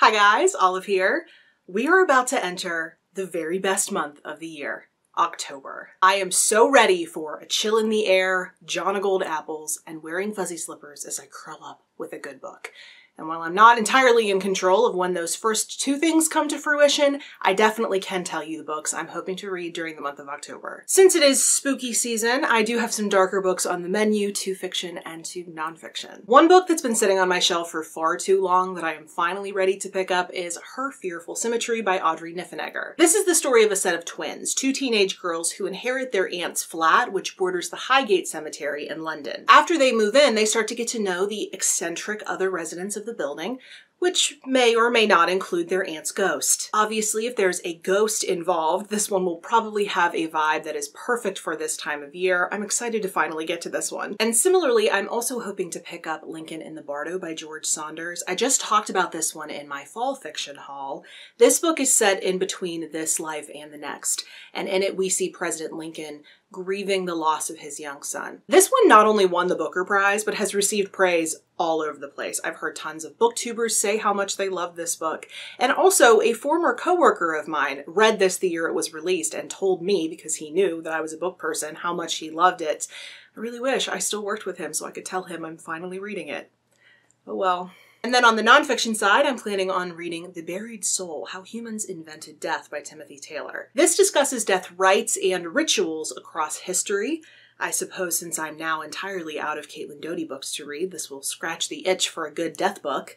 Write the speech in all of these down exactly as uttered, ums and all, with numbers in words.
Hi guys, Olive here. We are about to enter the very best month of the year, October. I am so ready for a chill in the air, John o' Gold apples, and wearing fuzzy slippers as I curl up with a good book. And while I'm not entirely in control of when those first two things come to fruition, I definitely can tell you the books I'm hoping to read during the month of October. Since it is spooky season, I do have some darker books on the menu, to fiction and to nonfiction. One book that's been sitting on my shelf for far too long that I am finally ready to pick up is Her Fearful Symmetry by Audrey Niffenegger. This is the story of a set of twins, two teenage girls who inherit their aunt's flat, which borders the Highgate Cemetery in London. After they move in, they start to get to know the eccentric other residents of the building, which may or may not include their aunt's ghost. Obviously, if there's a ghost involved, this one will probably have a vibe that is perfect for this time of year. I'm excited to finally get to this one. And similarly, I'm also hoping to pick up Lincoln in the Bardo by George Saunders. I just talked about this one in my fall fiction haul. This book is set in between this life and the next, and in it we see President Lincoln grieving the loss of his young son. This one not only won the Booker Prize, but has received praise all over the place. I've heard tons of booktubers say how much they love this book. And also a former coworker of mine read this the year it was released and told me, because he knew that I was a book person, how much he loved it. I really wish I still worked with him so I could tell him I'm finally reading it. Oh well. And then on the nonfiction side, I'm planning on reading The Buried Soul, How Humans Invented Death by Timothy Taylor. This discusses death rites and rituals across history. I suppose since I'm now entirely out of Caitlin Doughty books to read, this will scratch the itch for a good death book.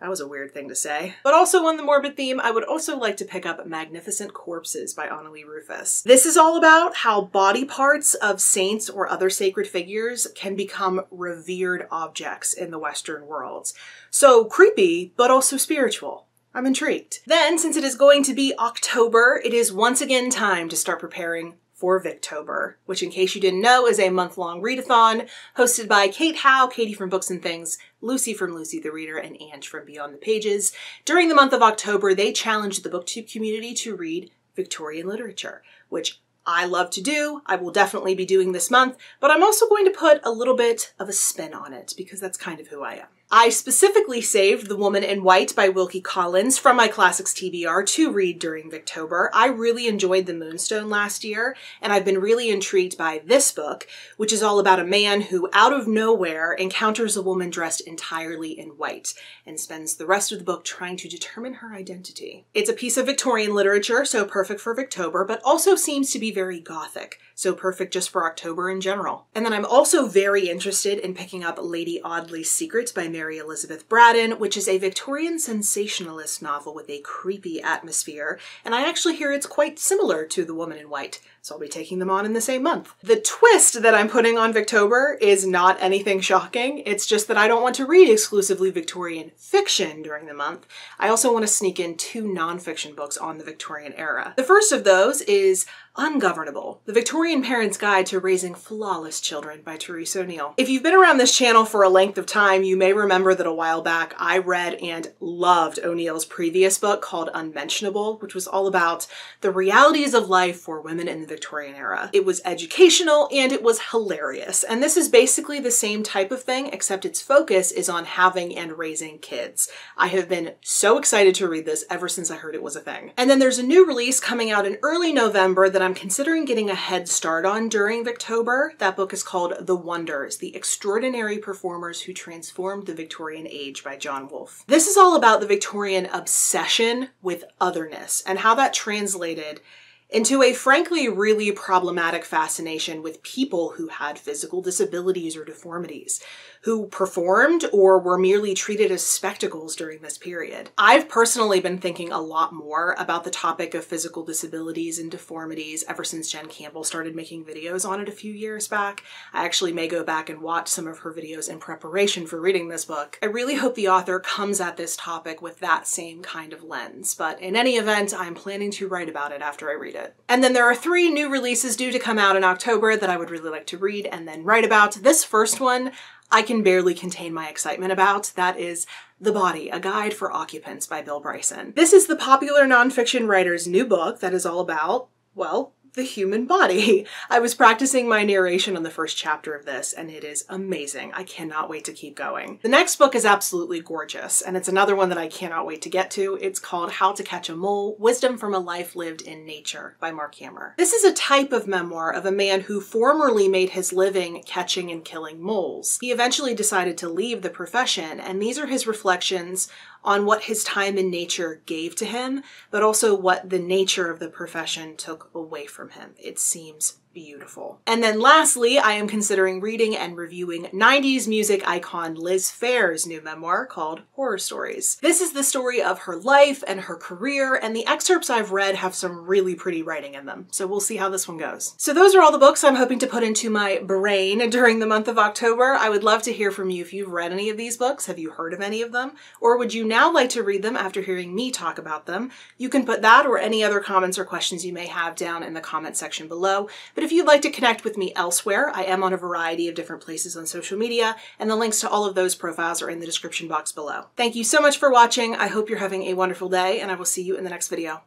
That was a weird thing to say. But also on the morbid theme, I would also like to pick up Magnificent Corpses by Anneli Rufus. This is all about how body parts of saints or other sacred figures can become revered objects in the Western world. So creepy, but also spiritual. I'm intrigued. Then, since it is going to be October, it is once again time to start preparing for Victober, which in case you didn't know is a month-long readathon hosted by Kate Howe, Katie from Books and Things, Lucy from Lucy the Reader, and Ange from Beyond the Pages. During the month of October, they challenged the booktube community to read Victorian literature, which I love to do. I will definitely be doing this month, but I'm also going to put a little bit of a spin on it because that's kind of who I am. I specifically saved The Woman in White by Wilkie Collins from my Classics T B R to read during Victober. I really enjoyed The Moonstone last year, and I've been really intrigued by this book, which is all about a man who, out of nowhere, encounters a woman dressed entirely in white and spends the rest of the book trying to determine her identity. It's a piece of Victorian literature, so perfect for Victober, but also seems to be very gothic, so perfect just for October in general. And then I'm also very interested in picking up Lady Audley's Secret by Mary Mary Elizabeth Braddon, which is a Victorian sensationalist novel with a creepy atmosphere, and I actually hear it's quite similar to The Woman in White, so I'll be taking them on in the same month. The twist that I'm putting on Victober is not anything shocking, it's just that I don't want to read exclusively Victorian fiction during the month. I also want to sneak in two nonfiction books on the Victorian era. The first of those is Ungovernable, The Victorian Parents' Guide to Raising Flawless Children by Therese O'Neill. If you've been around this channel for a length of time, you may remember that a while back I read and loved O'Neill's previous book called Unmentionable, which was all about the realities of life for women in the Victorian era. It was educational and it was hilarious. And this is basically the same type of thing, except its focus is on having and raising kids. I have been so excited to read this ever since I heard it was a thing. And then there's a new release coming out in early November that I'm considering getting a head start on during Victober. That book is called The Wonders, The Extraordinary Performers Who Transformed the Victorian Age by John Woolf. This is all about the Victorian obsession with otherness and how that translated into a frankly really problematic fascination with people who had physical disabilities or deformities, who performed or were merely treated as spectacles during this period. I've personally been thinking a lot more about the topic of physical disabilities and deformities ever since Jen Campbell started making videos on it a few years back. I actually may go back and watch some of her videos in preparation for reading this book. I really hope the author comes at this topic with that same kind of lens, but in any event, I'm planning to write about it after I read it. And then there are three new releases due to come out in October that I would really like to read and then write about. This first one I can barely contain my excitement about. That is The Body: A Guide for Occupants by Bill Bryson. This is the popular nonfiction writer's new book that is all about, well, the human body. I was practicing my narration on the first chapter of this, and it is amazing. I cannot wait to keep going. The next book is absolutely gorgeous, and it's another one that I cannot wait to get to. It's called How to Catch a Mole: Wisdom from a Life Lived in Nature by Marc Hamer. This is a type of memoir of a man who formerly made his living catching and killing moles. He eventually decided to leave the profession, and these are his reflections on what his time in nature gave to him, but also what the nature of the profession took away from him. It seems beautiful. And then lastly, I am considering reading and reviewing nineties music icon Liz Phair's new memoir called Horror Stories. This is the story of her life and her career, and the excerpts I've read have some really pretty writing in them, so we'll see how this one goes. So those are all the books I'm hoping to put into my brain during the month of October. I would love to hear from you if you've read any of these books. Have you heard of any of them? Or would you now like to read them after hearing me talk about them? You can put that or any other comments or questions you may have down in the comment section below. But if you'd like to connect with me elsewhere, I am on a variety of different places on social media, and the links to all of those profiles are in the description box below. Thank you so much for watching. I hope you're having a wonderful day, and I will see you in the next video.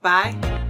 Bye.